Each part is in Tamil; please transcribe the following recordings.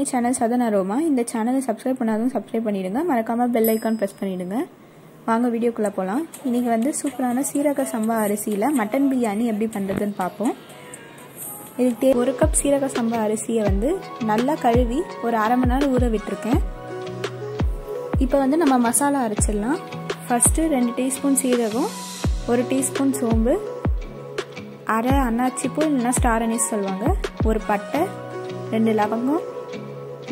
My channel southern aroma. இந்த சேனலை சப்ஸ்கிரைப் பண்ணாதவங்க சப்ஸ்கிரைப் பண்ணிடுங்க. மறக்காம பெல் ஐகான் பிரஸ் பண்ணிடுங்க. வாங்க வீடியோக்குள்ள போலாம். இன்னைக்கு வந்து சூப்பரான சீரக சம்பா அரிசியில மட்டன் பிரியாணி எப்படி பண்றதுன்னு பாப்போம். இதுக்கு 1 கப் சீரக சம்பா அரிசியை வந்து நல்லா கழுவி ஒரு அரை மணி நேரம் ஊற விட்டுருக்கேன். இப்போ வந்து நம்ம மசாலா அரைச்சிடலாம். ஃபர்ஸ்ட் 2 டீஸ்பூன் சீரகம், 1 டீஸ்பூன் சோம்பு, அரை அன்னாச்சிப்பூ இல்லைன்னா ஸ்டார் அனீஸ் சொல்லுவாங்க, ஒரு பட்டை, 2 லவங்கம்,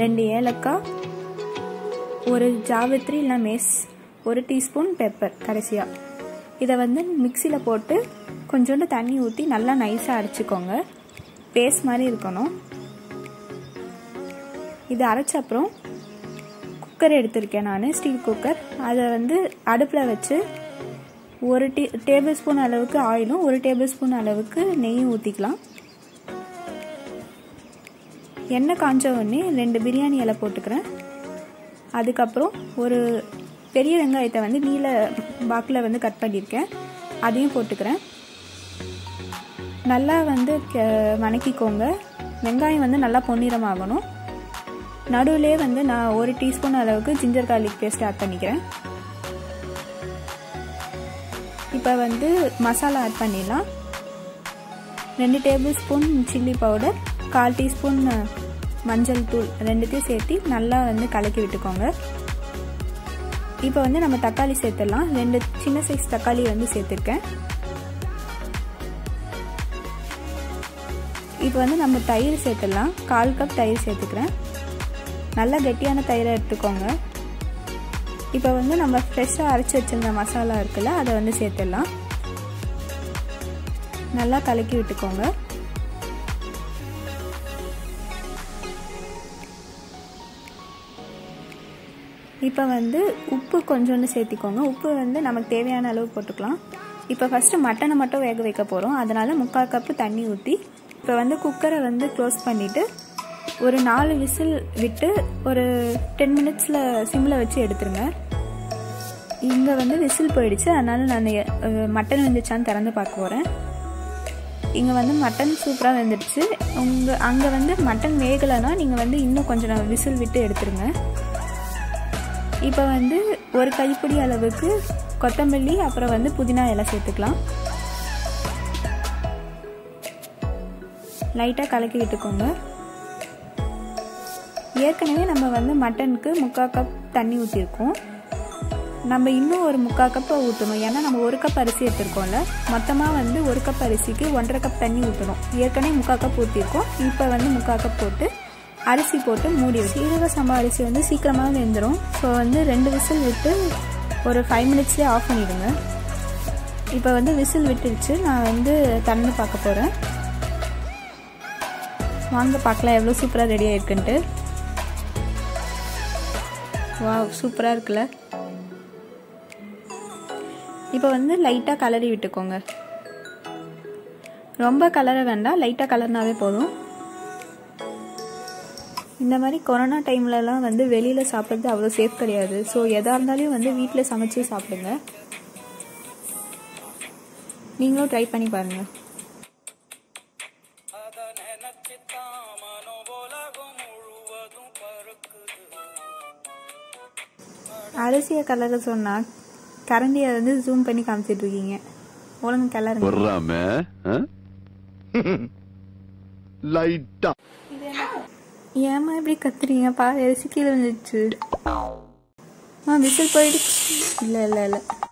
2 ஏலக்காய், ஒரு ஜாவித்ரி இல்லைன்னா மேஸ், 1 டீஸ்பூன் பெப்பர் கடைசியாக. இதை வந்து மிக்சியில் போட்டு கொஞ்சோண்டு தண்ணி ஊற்றி நல்லா நைஸாக அரைச்சிக்கோங்க. பேஸ்ட் மாதிரி இருக்கணும். இது அரைச்ச அப்புறம் குக்கர் எடுத்திருக்கேன் நான், ஸ்டீல் குக்கர். அதை வந்து அடுப்பில் வச்சு 1 டேபிள் ஸ்பூன் அளவுக்கு ஆயிலும் 1 டேபிள் ஸ்பூன் அளவுக்கு நெய்யும் ஊற்றிக்கலாம். எண்ணெய் காஞ்ச உடனே 2 பிரியாணி இலை போட்டுக்கிறேன். அதுக்கப்புறம் ஒரு பெரிய வெங்காயத்தை வந்து நீல பாக்கில் வந்து கட் பண்ணியிருக்கேன், அதையும் போட்டுக்கிறேன். நல்லா வந்து வணக்கிக்கோங்க. வெங்காயம் வந்து நல்லா பொன்னிறமாகணும். நடுவிலே வந்து நான் 1 டீஸ்பூன் அளவுக்கு ஜிஞ்சர் கார்லிக் பேஸ்ட் ஆட் பண்ணிக்கிறேன். இப்போ வந்து மசாலா ஆட் பண்ணிடலாம். 2 tablespoon chilli powder, 1/4 teaspoon மஞ்சள் தூள், ரெண்டுத்தையும் சேர்த்து நல்லா வந்து கலக்கி விட்டுக்கோங்க. இப்போ வந்து நம்ம தக்காளி சேர்த்துடலாம். 2 சின்ன சைஸ் தக்காளி வந்து சேர்த்துருக்கேன். இப்போ வந்து நம்ம தயிர் சேர்த்துடலாம். 1/4 கப் தயிர் சேர்த்துக்கிறேன். நல்லா கெட்டியான தயிரை எடுத்துக்கோங்க. இப்போ வந்து நம்ம ஃப்ரெஷ்ஷாக அரைச்சி வச்சுருந்த மசாலா இருக்குல்ல, அதை வந்து சேர்த்துடலாம். நல்லா கலக்கி விட்டுக்கோங்க. இப்போ வந்து உப்பு கொஞ்சோண்டு சேர்த்திக்கோங்க. உப்பு வந்து நமக்கு தேவையான அளவு போட்டுக்கலாம். இப்போ ஃபஸ்ட்டு மட்டனை மட்டும் வேக வைக்க போகிறோம், அதனால் 3/4 கப்பு தண்ணி ஊற்றி இப்போ வந்து குக்கரை வந்து க்ளோஸ் பண்ணிவிட்டு ஒரு 4 விசில் விட்டு ஒரு 10 மினிட்ஸில் சிம்மில் வச்சு எடுத்துருங்க. இங்கே வந்து விசில் போயிடுச்சு, அதனால் நான் மட்டன் வெந்துச்சான்னு திறந்து பார்க்க போகிறேன். இங்கே வந்து மட்டன் சூப்பராக வெந்துடுச்சு. உங்கள் அங்கே வந்து மட்டன் வேகலைன்னா நீங்கள் வந்து இன்னும் கொஞ்சம் விசில் விட்டு எடுத்துருங்க. இப்போ வந்து ஒரு கைப்பிடி அளவுக்கு கொத்தமல்லி, அப்புறம் வந்து புதினா இலை சேர்த்துக்கலாம். லைட்டாக கலக்கி விட்டுக்கோங்க. ஏற்கனவே நம்ம வந்து மட்டனுக்கு 3/4 கப் தண்ணி ஊற்றிருக்கோம். நம்ம இன்னும் ஒரு 3/4 கப்பை ஊற்றணும். ஏன்னா நம்ம 1 கப் அரிசி எடுத்துருக்கோம்ல, மொத்தமாக வந்து 1 கப் அரிசிக்கு 1.5 கப் தண்ணி ஊற்றணும். ஏற்கனவே 3/4 கப் ஊற்றிருக்கோம். இப்போ வந்து 3/4 கப் போட்டு அரிசி போட்டு மூடி வச்சு. சீரக சம்பா அரிசி வந்து சீக்கிரமாக வெந்துடும். ஸோ வந்து 2 விசில் விட்டு ஒரு 5 மினிட்ஸ்லேயே ஆஃப் பண்ணிவிடுங்க. இப்போ வந்து விசில் விட்டுடுச்சு. நான் வந்து திறந்து பார்க்க போகிறேன். வாங்க பார்க்கலாம் எவ்வளோ சூப்பராக ரெடியாக இருக்குன்ட்டு. வா, சூப்பராக இருக்குல்ல. இப்போ வந்து லைட்டாக கலரி விட்டுக்கோங்க. ரொம்ப கலர வேண்டாம், லைட்டாக கலர்னாவே போதும். இந்த மாதிரி கொரோனா டைம்லலாம் வந்து வெளியில் சாப்பிட்றது அவ்வளோ சேஃப் கிடையாது. ஸோ எதாக இருந்தாலும் வந்து வீட்டில் சமைச்சு சாப்பிடுங்க. நீங்களும் ட்ரை பண்ணி பாருங்கள். அரிசியை கலர சொன்னால் கரண்டியை வந்து ஜூம் பண்ணி காமிச்சிட்டு இருக்கீங்க. ஒழுங்கு கலருங்க. ஏமா இப்படி கத்துறீங்க? பா, அரிசி கீழே வந்துடுச்சு. விசில் போயிடுச்சு. இல்லை இல்லை இல்லை